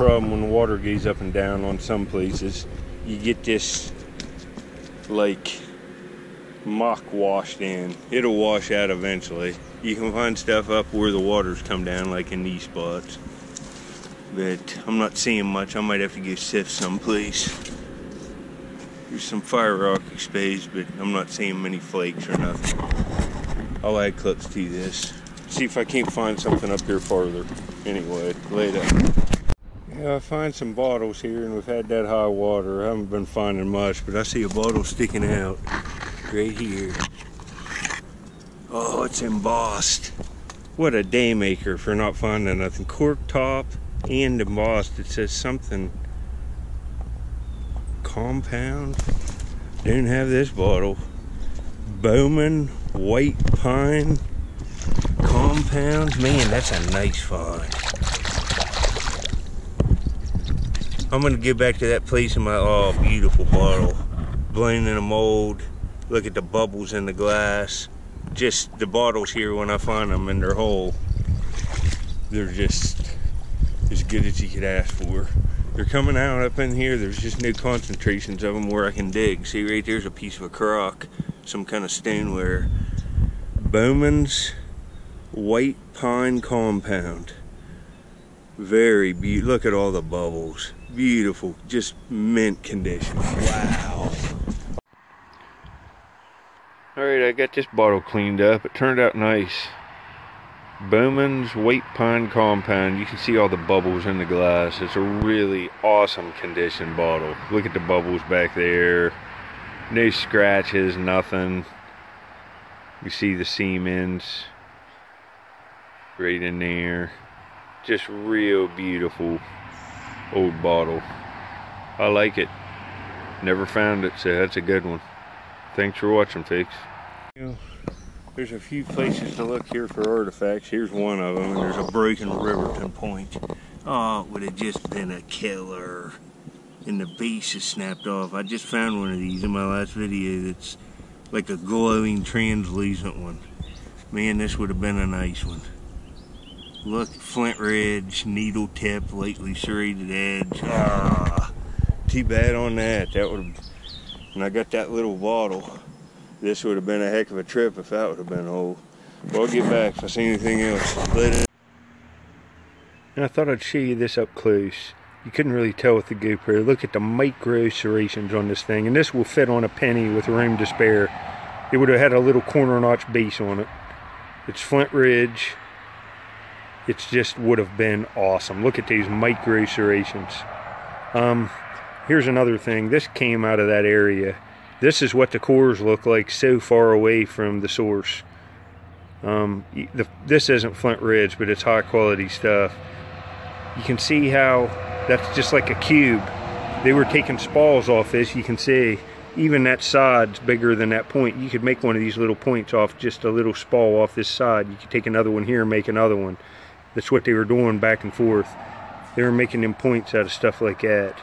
problem when the water goes up and down on some places. You get this like muck washed in. It'll wash out eventually. You can find stuff up where the waters come down, like in these spots. But I'm not seeing much. I might have to go sift someplace. There's some fire rock exposed, but I'm not seeing many flakes or nothing. I'll add clips to this. See if I can't find something up here farther. Anyway, later. Yeah, I find some bottles here, and we've had that high water. I haven't been finding much, but I see a bottle sticking out right here. Oh, it's embossed. What a day maker for not finding nothing. Cork top and embossed. It says something. Compound. Don't have this bottle. Bowman White Pine Compound. Man, that's a nice find. I'm going to get back to that place in my... Oh, beautiful bottle. Blown in a mold. Look at the bubbles in the glass. Just the bottles here, when I find them in their hole, they're just as good as you could ask for. They're coming out up in here. There's just new concentrations of them where I can dig. See, right there's a piece of a crock, some kind of stoneware. Bowman's White Pine Compound. Very beautiful. Look at all the bubbles. Beautiful. Just mint condition. Wow. Alright, I got this bottle cleaned up. It turned out nice. Bowman's White Pine Compound. You can see all the bubbles in the glass. It's a really awesome condition bottle. Look at the bubbles back there. No scratches, nothing. You see the seam ends right in there. Just real beautiful old bottle. I like it. Never found it, so that's a good one. Thanks for watching, folks. There's a few places to look here for artifacts. Here's one of them. There's a broken Riverton point. Oh, it would have just been a killer. And the base is snapped off. I just found one of these in my last video that's like a glowing translucent one. Man, this would have been a nice one. Look, Flint Ridge, needle tip, lightly serrated edge. Ah, too bad on that. That would have... And I got that little bottle. This would have been a heck of a trip if that would have been old. Well, I'll get back if I see anything else. Later. And I thought I'd show you this up close. You couldn't really tell with the GoPro. Look at the micro serrations on this thing. And this will fit on a penny with room to spare. It would have had a little corner notch base on it. It's Flint Ridge. It just would have been awesome. Look at these micro serrations. Here's another thing. This came out of that area. This is what the cores look like so far away from the source. This isn't Flint Ridge, but it's high quality stuff. You can see how that's just like a cube. They were taking spalls off this. You can see even that side's bigger than that point. You could make one of these little points off just a little spall off this side. You could take another one here and make another one. That's what they were doing back and forth. They were making them points out of stuff like that.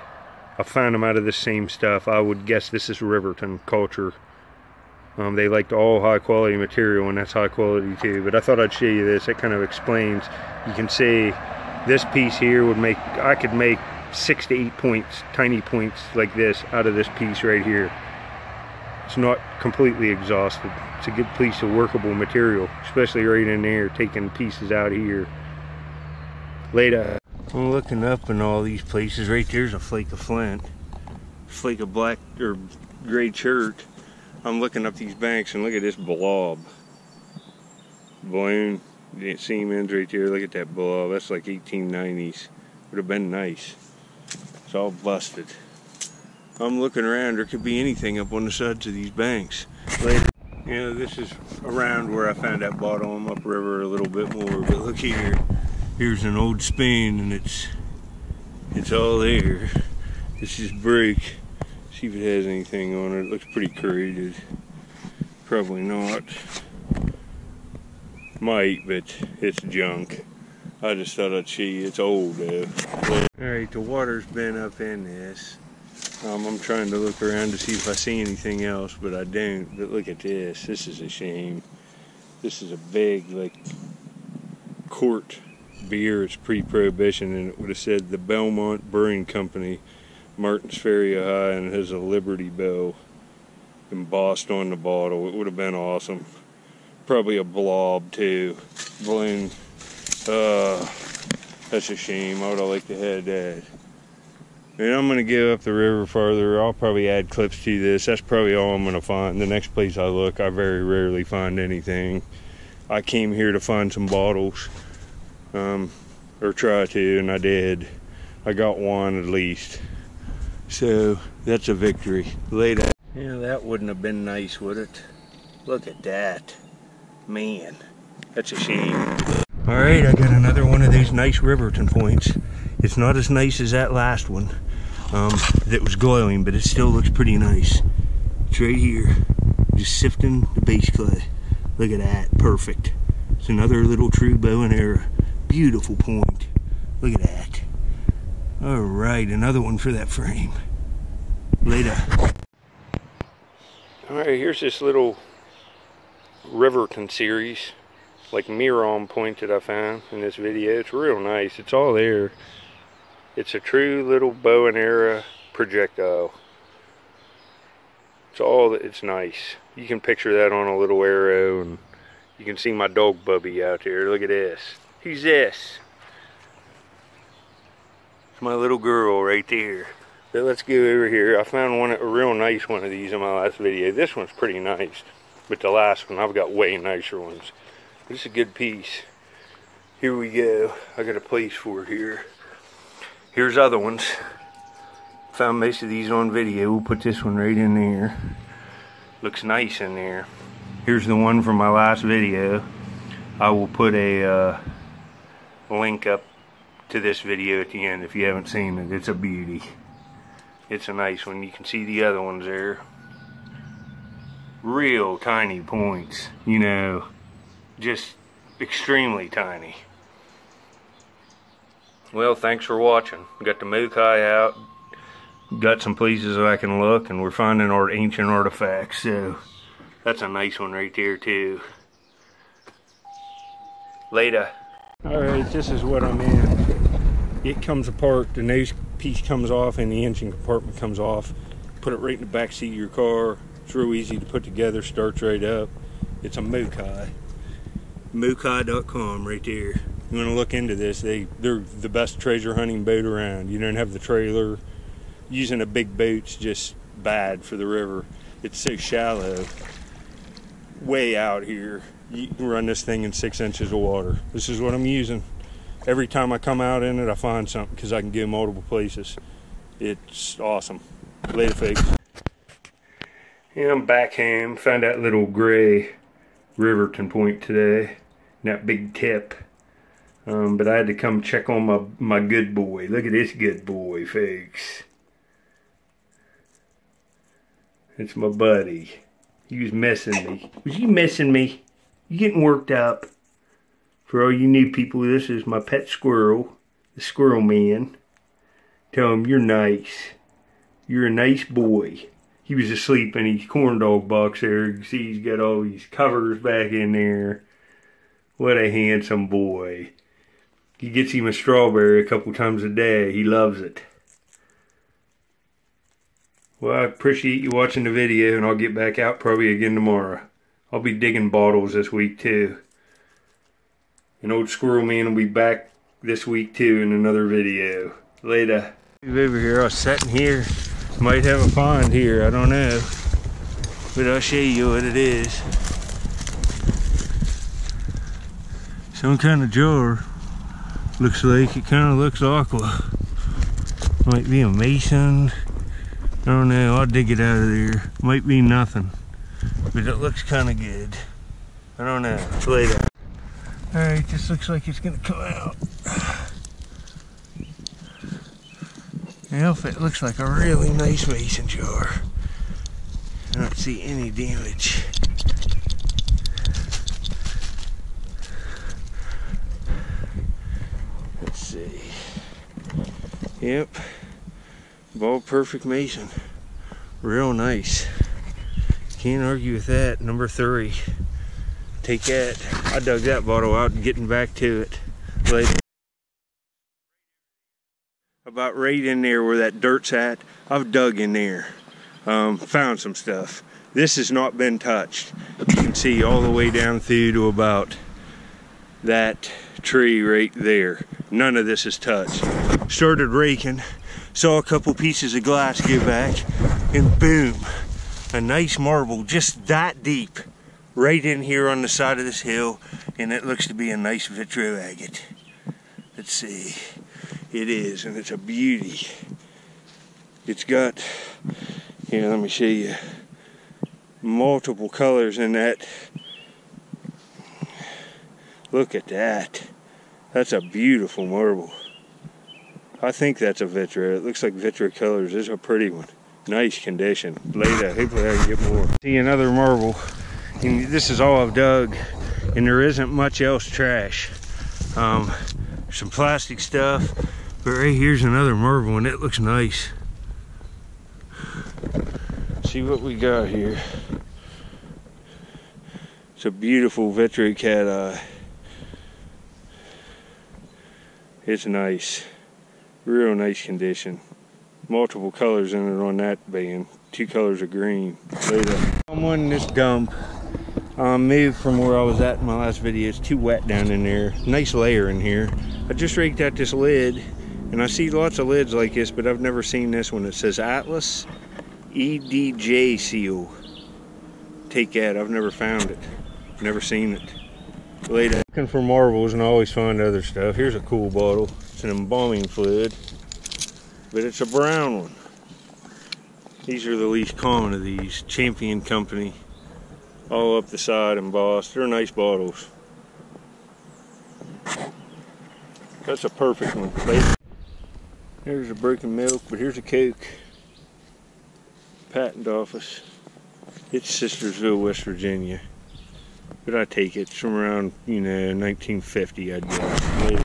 I found them out of the same stuff. I would guess this is Riverton culture. They liked all high quality material, and that's high quality too. But I thought I'd show you this. That kind of explains. You can see this piece here would make, I could make 6 to 8 points, tiny points like this out of this piece right here. It's not completely exhausted. It's a good piece of workable material, especially right in there, taking pieces out here. Later. I'm looking up in all these places. Right there's a flake of flint, flake of black or gray chert. I'm looking up these banks and look at this blob. Balloon, the seam ends right there. Look at that blob. That's like 1890s. Would have been nice. It's all busted. I'm looking around. There could be anything up on the sides of these banks. Later. You know, this is around where I found that bottle. I'm upriver a little bit more, but look here. Here's an old spoon, and it's all there. It's just broke. See if it has anything on it. It looks pretty corroded. Probably not. Might, but it's junk. I just thought I'd see. It's old though. Alright, the water's been up in this. I'm trying to look around to see if I see anything else, but I don't. But look at this. This is a shame. This is a big, like, quart beers pre-prohibition, and it would have said the Belmont Brewing Company, Martin's Ferry Ohio, and it has a Liberty Bell embossed on the bottle. It would have been awesome. Probably a blob too. Balloon. That's a shame. I would have liked to have that. And I'm going to go up the river farther. I'll probably add clips to this. That's probably all I'm going to find. The next place I look, I very rarely find anything. I came here to find some bottles. Or try to, and I did. I got one at least. So, that's a victory. Later. Yeah, that wouldn't have been nice, would it? Look at that. Man, that's a shame. Alright, I got another one of these nice Riverton points. It's not as nice as that last one that was glowing, but it still looks pretty nice. It's right here, just sifting the base clay. Look at that, perfect. It's another little true bow and arrow. Beautiful point. Look at that. Alright, another one for that frame. Later. Alright, here's this little Riverton series, like Miron point that I found in this video. It's real nice. It's all there. It's a true little bow and arrow projectile. It's all, it's nice. You can picture that on a little arrow, and you can see my dog Bubby out there. Look at this. Who's this? It's my little girl right there. But let's go over here. I found one, a real nice one of these in my last video. This one's pretty nice, but the last one, I've got way nicer ones. This is a good piece. Here we go. I got a place for it here. Here's other ones. Found most of these on video. We'll put this one right in there. Looks nice in there. Here's the one from my last video. I will put a link up to this video at the end if you haven't seen it. It's a beauty. It's a nice one. You can see the other ones there. Real tiny points, you know. Just extremely tiny. Well, thanks for watching. We got the Mokai out. Got some places that I can look, and we're finding our ancient artifacts. So that's a nice one right there too. Later. Alright, this is what I'm in. It comes apart. The nose piece comes off and the engine compartment comes off. Put it right in the back seat of your car. It's real easy to put together. Starts right up. It's a Mokai. Mokai.com right there. You want to look into this. They're the best treasure hunting boat around. You don't have the trailer. Using a big boat's just bad for the river. It's so shallow. Way out here. You can run this thing in 6 inches of water. This is what I'm using. Every time I come out in it, I find something because I can go multiple places. It's awesome. Later, folks. Yeah, I'm back home. Found that little gray Riverton point today, and that big tip. But I had to come check on my good boy. Look at this good boy, folks. It's my buddy. He was missing me. Was you missing me? You getting worked up? For all you new people, this is my pet squirrel, the Squirrel Man. Tell him you're nice. You're a nice boy. He was asleep in his corn dog box there. You can see he's got all these covers back in there. What a handsome boy. He gets him a strawberry a couple times a day. He loves it. Well, I appreciate you watching the video, and I'll get back out probably again tomorrow. I'll be digging bottles this week too. And old Squirrel Man will be back this week too in another video. Later. Over here, I was sitting here. Might have a find here, I don't know, but I'll show you what it is. Some kind of jar, looks like. It kind of looks aqua. Might be a mason, I don't know. I'll dig it out of there. Might be nothing, but it looks kind of good. I don't know. Later. Alright, this looks like it's gonna come out. Well, it looks like a really nice mason jar. I don't see any damage. Let's see. Yep. Ball perfect mason. Real nice. Can't argue with that. Number 3. Take that. I dug that bottle out and getting back to it. Later. About right in there where that dirt's at, I've dug in there, found some stuff. This has not been touched. You can see all the way down through to about that tree right there. None of this is touched. Started raking, saw a couple pieces of glass give back, and boom, a nice marble just that deep right in here on the side of this hill, and it looks to be a nice Vitro Agate. Let's see. It is, and it's a beauty. It's got, here, let me show you, multiple colors in that. Look at that. That's a beautiful marble. I think that's a Vitreo. It looks like Vitreo colors. This is a pretty one. Nice condition. Later, hopefully I can get more. See another marble, and this is all I've dug, and there isn't much else trash. Some plastic stuff, but right here's another marble, and it looks nice. See what we got here. It's a beautiful Vitreo cat eye. It's nice, real nice condition. Multiple colors in it on that band. Two colors of green. Someone in this dump moved from where I was at in my last video. It's too wet down in there. Nice layer in here. I just raked out this lid, and I see lots of lids like this, but I've never seen this one. It says Atlas EDJ seal. Take that. I've never found it. Never seen it. Later. Looking for marbles and I always find other stuff. Here's a cool bottle. It's an embalming fluid, but it's a brown one. These are the least common of these. Champion Company. All up the side embossed. They're nice bottles. That's a perfect one. Here's a broken milk, but here's a Coke. Patent office. It's Sistersville, West Virginia. But I take it. It's from around, 1950, I'd guess.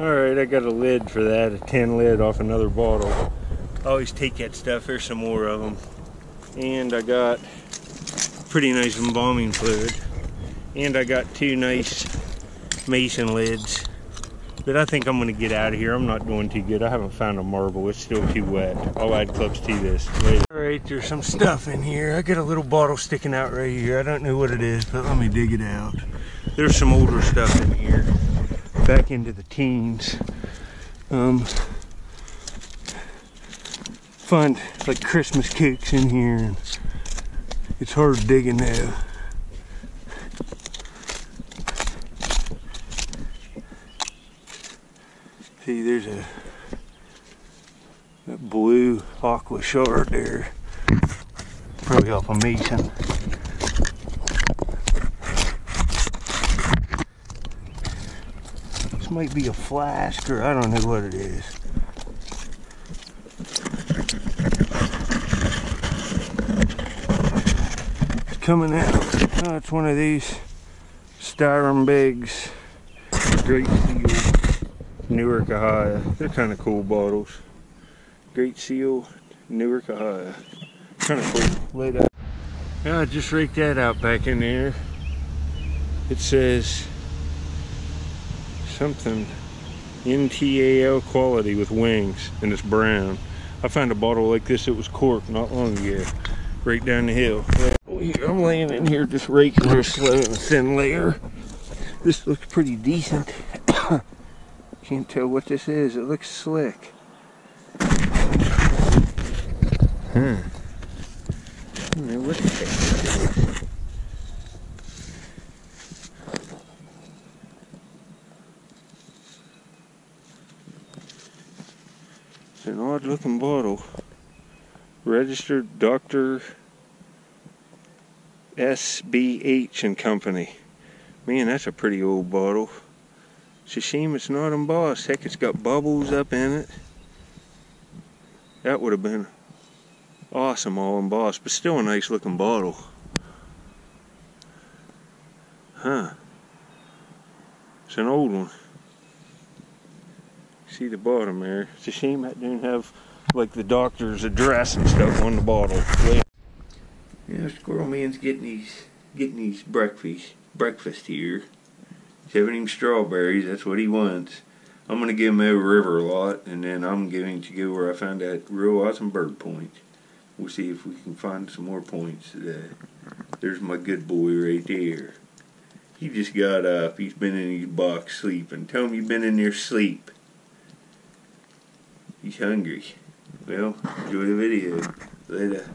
Alright, I got a lid for that. A tin lid off another bottle. I always take that stuff. Here's some more of them. And I got pretty nice embalming fluid, and I got two nice mason lids, but I think I'm going to get out of here. I'm not doing too good. I haven't found a marble. It's still too wet. I'll add clips to this later. Alright, there's some stuff in here. I got a little bottle sticking out right here. I don't know what it is, but let me dig it out. There's some older stuff in here, back into the teens. Find like Christmas cakes in here, and it's hard digging now. See, there's a blue aqua shard there. Probably off a mason. This might be a flask, or I don't know what it is. Coming out. Oh, it's one of these styrofoam bags. Great Seal, Newark, Ohio. They're kind of cool bottles. Great Seal, Newark, Ohio. Kind of cool. Laid out. Yeah, I just raked that out back in there. It says something NTAL quality with wings, and it's brown. I found a bottle like this. It was corked not long ago, right down the hill. I'm laying in here just raking real slow in a thin layer. This looks pretty decent. Can't tell what this is. It looks slick. I don't know what the heck it is. It's an odd looking bottle. Registered Dr. SBH and Company. Man, that's a pretty old bottle. It's a shame it's not embossed. Heck, it's got bubbles up in it. That would have been awesome all embossed, but still a nice looking bottle. Huh. It's an old one. See the bottom there. It's a shame that didn't have like the doctor's address and stuff on the bottle. Yeah, Squirrel Man's getting his breakfast here. He's having him strawberries. That's what he wants. I'm going to give them a river lot, and then I'm going to go where I found that real awesome bird point. We'll see if we can find some more points today. There's my good boy right there. He just got up. He's been in his box sleeping. Tell him you've been in there sleep. He's hungry. Well, enjoy the video. Later.